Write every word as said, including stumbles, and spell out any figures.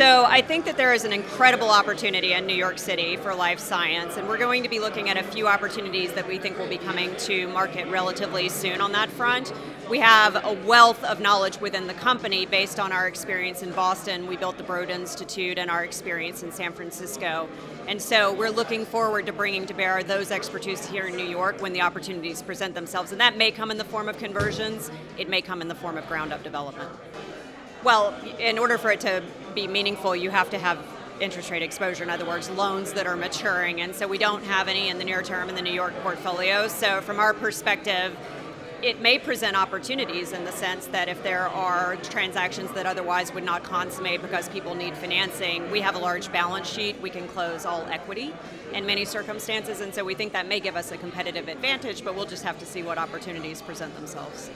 So I think that there is an incredible opportunity in New York City for life science, and we're going to be looking at a few opportunities that we think will be coming to market relatively soon on that front. We have a wealth of knowledge within the company based on our experience in Boston. We built the Broad Institute and our experience in San Francisco. And so we're looking forward to bringing to bear those expertise here in New York when the opportunities present themselves. And that may come in the form of conversions. It may come in the form of ground-up development. Well, in order for it to be meaningful, you have to have interest rate exposure, in other words, loans that are maturing. And so we don't have any in the near term in the New York portfolio. So from our perspective, it may present opportunities in the sense that if there are transactions that otherwise would not consummate because people need financing, we have a large balance sheet, we can close all equity in many circumstances. And so we think that may give us a competitive advantage, but we'll just have to see what opportunities present themselves.